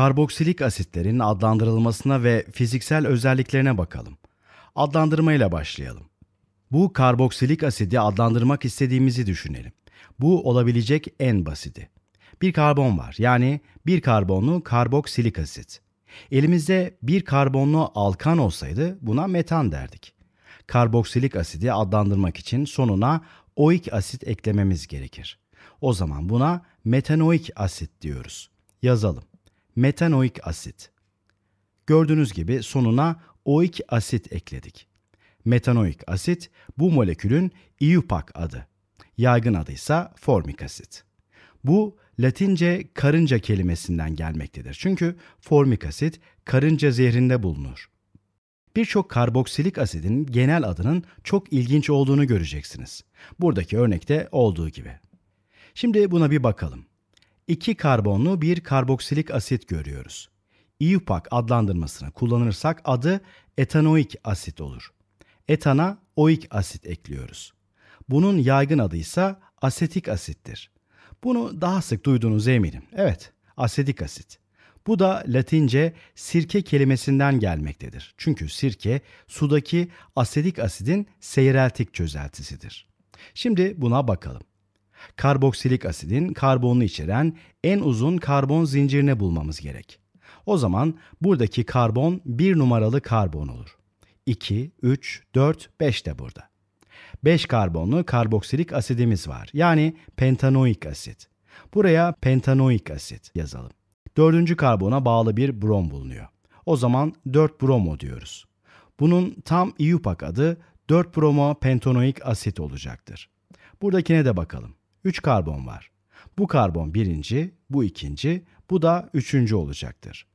Karboksilik asitlerin adlandırılmasına ve fiziksel özelliklerine bakalım. Adlandırmayla başlayalım. Bu karboksilik asidi adlandırmak istediğimizi düşünelim. Bu olabilecek en basiti. Bir karbon var, yani bir karbonlu karboksilik asit. Elimizde bir karbonlu alkan olsaydı buna metan derdik. Karboksilik asidi adlandırmak için sonuna oik asit eklememiz gerekir. O zaman buna metanoik asit diyoruz. Yazalım. Metanoik asit. Gördüğünüz gibi sonuna oik asit ekledik. Metanoik asit bu molekülün IUPAC adı. Yaygın adıysa formik asit. Bu Latince karınca kelimesinden gelmektedir. Çünkü formik asit karınca zehrinde bulunur. Birçok karboksilik asidin genel adının çok ilginç olduğunu göreceksiniz. Buradaki örnekte olduğu gibi. Şimdi buna bir bakalım. 2 karbonlu bir karboksilik asit görüyoruz. IUPAC adlandırmasını kullanırsak adı etanoik asit olur. Etana oik asit ekliyoruz. Bunun yaygın adıysa asetik asittir. Bunu daha sık duyduğunuza eminim. Evet, asetik asit. Bu da Latince sirke kelimesinden gelmektedir. Çünkü sirke sudaki asetik asidin seyreltik çözeltisidir. Şimdi buna bakalım. Karboksilik asidin karbonunu içeren en uzun karbon zincirini bulmamız gerek. O zaman buradaki karbon 1 numaralı karbon olur. 2, 3, 4, 5 de burada. 5 karbonlu karboksilik asidimiz var. Yani pentanoik asit. Buraya pentanoik asit yazalım. 4. karbona bağlı bir brom bulunuyor. O zaman 4 bromo diyoruz. Bunun tam IUPAC adı 4 bromo pentanoik asit olacaktır. Buradakine de bakalım. 3 karbon var. Bu karbon 1. Bu 2. Bu da 3. olacaktır.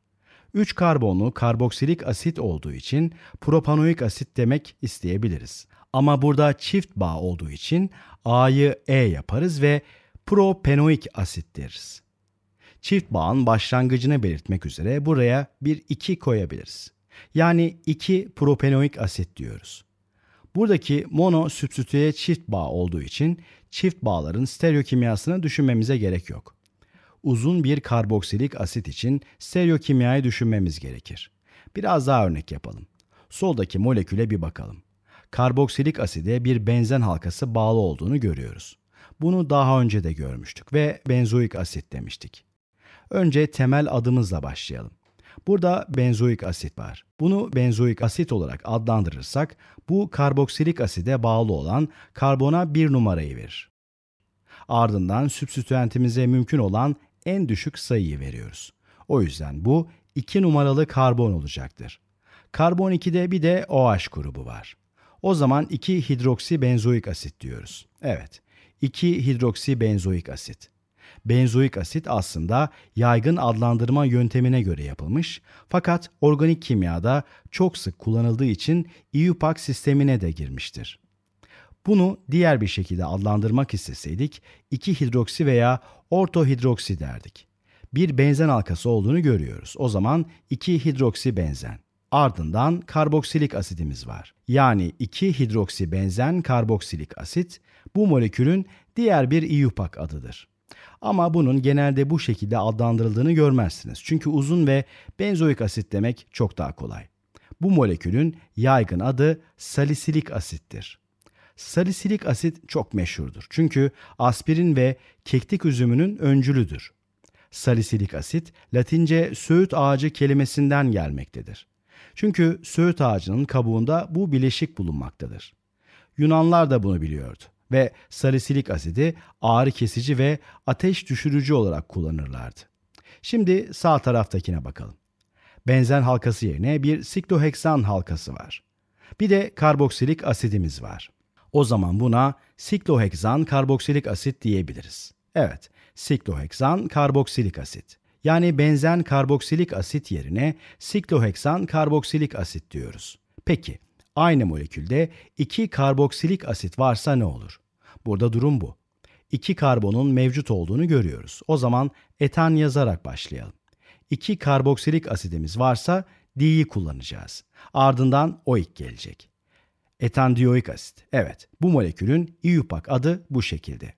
3 karbonlu karboksilik asit olduğu için propanoik asit demek isteyebiliriz. Ama burada çift bağ olduğu için A'yı E yaparız ve propenoik asit deriz. Çift bağın başlangıcını belirtmek üzere buraya bir 2 koyabiliriz. Yani 2 propenoik asit diyoruz. Buradaki mono sübstitüye çift bağ olduğu için çift bağların stereokimyasını düşünmemize gerek yok. Uzun bir karboksilik asit için stereokimyayı düşünmemiz gerekir. Biraz daha örnek yapalım. Soldaki moleküle bir bakalım. Karboksilik aside bir benzen halkası bağlı olduğunu görüyoruz. Bunu daha önce de görmüştük ve benzoik asit demiştik. Önce temel adımızla başlayalım. Burada benzoik asit var. Bunu benzoik asit olarak adlandırırsak bu karboksilik aside bağlı olan karbona 1 numarayı verir. Ardından sübstitüentimize mümkün olan en düşük sayıyı veriyoruz. O yüzden bu 2 numaralı karbon olacaktır. Karbon 2'de bir de OH grubu var. O zaman 2 hidroksibenzoik asit diyoruz. Evet, 2 hidroksibenzoik asit. Benzoik asit aslında yaygın adlandırma yöntemine göre yapılmış fakat organik kimyada çok sık kullanıldığı için IUPAC sistemine de girmiştir. Bunu diğer bir şekilde adlandırmak isteseydik 2 hidroksi veya ortohidroksi derdik. Bir benzen halkası olduğunu görüyoruz. O zaman 2 hidroksibenzen. Ardından karboksilik asidimiz var. Yani 2 hidroksibenzen karboksilik asit bu molekülün diğer bir IUPAC adıdır. Ama bunun genelde bu şekilde adlandırıldığını görmezsiniz. Çünkü uzun ve benzoik asit demek çok daha kolay. Bu molekülün yaygın adı salisilik asittir. Salisilik asit çok meşhurdur. Çünkü aspirin ve keklik üzümünün öncülüdür. Salisilik asit Latince söğüt ağacı kelimesinden gelmektedir. Çünkü söğüt ağacının kabuğunda bu bileşik bulunmaktadır. Yunanlar da bunu biliyordu ve salisilik asidi ağrı kesici ve ateş düşürücü olarak kullanırlardı. Şimdi sağ taraftakine bakalım. Benzen halkası yerine bir sikloheksan halkası var. Bir de karboksilik asidimiz var. O zaman buna sikloheksan karboksilik asit diyebiliriz. Evet, sikloheksan karboksilik asit. Yani benzen karboksilik asit yerine sikloheksan karboksilik asit diyoruz. Peki, aynı molekülde 2 karboksilik asit varsa ne olur? Burada durum bu. 2 karbonun mevcut olduğunu görüyoruz. O zaman etan yazarak başlayalım. 2 karboksilik asidimiz varsa D'yi kullanacağız. Ardından OİK gelecek. Etandioik asit. Evet, bu molekülün IUPAC adı bu şekilde.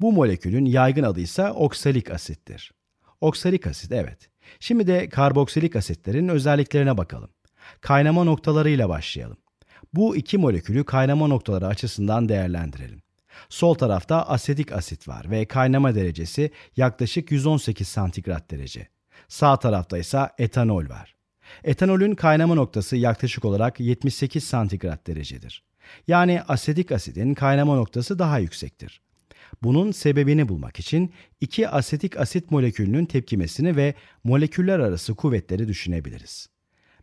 Bu molekülün yaygın adıysa oksalik asittir. Oksalik asit, evet. Şimdi de karboksilik asitlerin özelliklerine bakalım. Kaynama noktalarıyla başlayalım. Bu iki molekülü kaynama noktaları açısından değerlendirelim. Sol tarafta asetik asit var ve kaynama derecesi yaklaşık 118 santigrat derece. Sağ tarafta ise etanol var. Etanolün kaynama noktası yaklaşık olarak 78 santigrat derecedir. Yani asetik asidin kaynama noktası daha yüksektir. Bunun sebebini bulmak için iki asetik asit molekülünün tepkimesini ve moleküller arası kuvvetleri düşünebiliriz.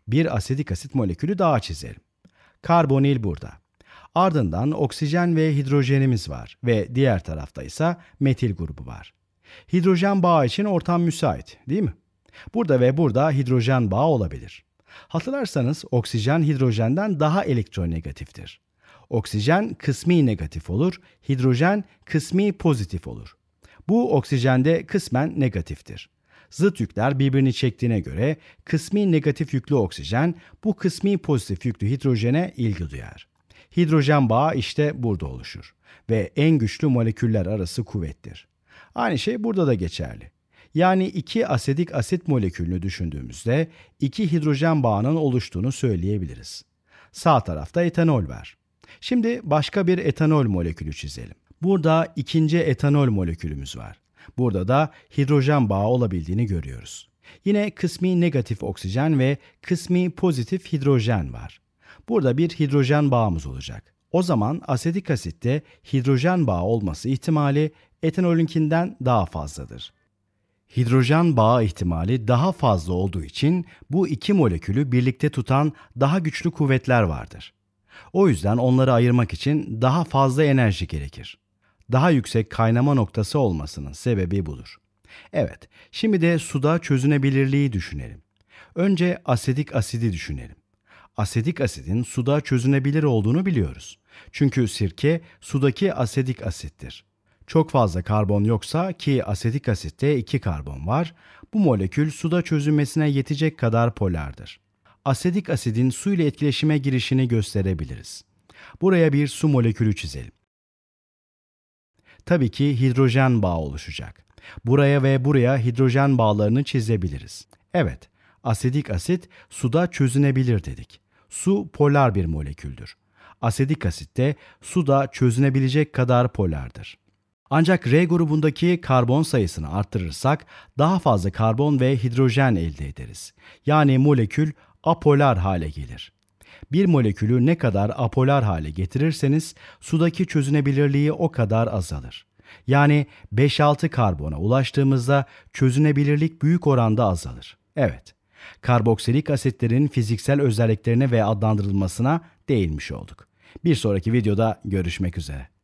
Bir asetik asit molekülü daha çizelim. Karbonil burada. Ardından oksijen ve hidrojenimiz var ve diğer tarafta ise metil grubu var. Hidrojen bağı için ortam müsait, değil mi? Burada ve burada hidrojen bağı olabilir. Hatırlarsanız oksijen hidrojenden daha elektronegatiftir. Oksijen kısmi negatif olur, hidrojen kısmi pozitif olur. Bu oksijende kısmen negatiftir. Zıt yükler birbirini çektiğine göre kısmi negatif yüklü oksijen bu kısmi pozitif yüklü hidrojene ilgi duyar. Hidrojen bağı işte burada oluşur ve en güçlü moleküller arası kuvvettir. Aynı şey burada da geçerli. Yani iki asetik asit molekülünü düşündüğümüzde iki hidrojen bağının oluştuğunu söyleyebiliriz. Sağ tarafta etanol var. Şimdi başka bir etanol molekülü çizelim. Burada ikinci etanol molekülümüz var. Burada da hidrojen bağı olabildiğini görüyoruz. Yine kısmi negatif oksijen ve kısmi pozitif hidrojen var. Burada bir hidrojen bağımız olacak. O zaman asetik asitte hidrojen bağı olması ihtimali etanolünkinden daha fazladır. Hidrojen bağı ihtimali daha fazla olduğu için bu iki molekülü birlikte tutan daha güçlü kuvvetler vardır. O yüzden onları ayırmak için daha fazla enerji gerekir. Daha yüksek kaynama noktası olmasının sebebi budur. Evet, şimdi de suda çözünebilirliği düşünelim. Önce asetik asidi düşünelim. Asetik asidin suda çözünebilir olduğunu biliyoruz. Çünkü sirke sudaki asetik asittir. Çok fazla karbon yoksa ki asetik asitte 2 karbon var, bu molekül suda çözünmesine yetecek kadar polardır. Asetik asidin su ile etkileşime girişini gösterebiliriz. Buraya bir su molekülü çizelim. Tabii ki hidrojen bağı oluşacak. Buraya ve buraya hidrojen bağlarını çizebiliriz. Evet, asetik asit suda çözünebilir dedik. Su polar bir moleküldür. Asetik asit de suda çözünebilecek kadar polardır. Ancak R grubundaki karbon sayısını arttırırsak daha fazla karbon ve hidrojen elde ederiz. Yani molekül apolar hale gelir. Bir molekülü ne kadar apolar hale getirirseniz sudaki çözünebilirliği o kadar azalır. Yani 5-6 karbona ulaştığımızda çözünebilirlik büyük oranda azalır. Evet, karboksilik asitlerin fiziksel özelliklerine ve adlandırılmasına değinmiş olduk. Bir sonraki videoda görüşmek üzere.